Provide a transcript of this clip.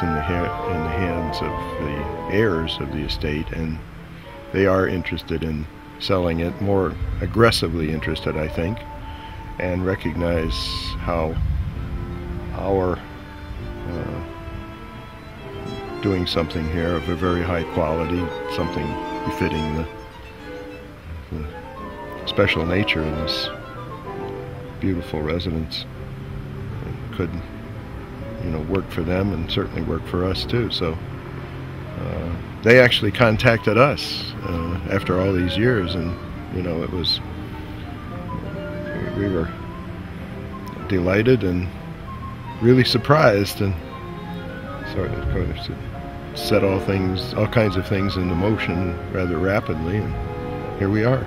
that's in the hands of the heirs of the estate, and they are interested in selling it, more aggressively interested, I think, and recognize how our doing something here of a very high quality, something befitting the special nature of this beautiful residence, it could, you know, work for them and certainly work for us too. So they actually contacted us after all these years, and you know, it was, we were delighted and really surprised, and sort of course set all kinds of things into motion rather rapidly, and here we are.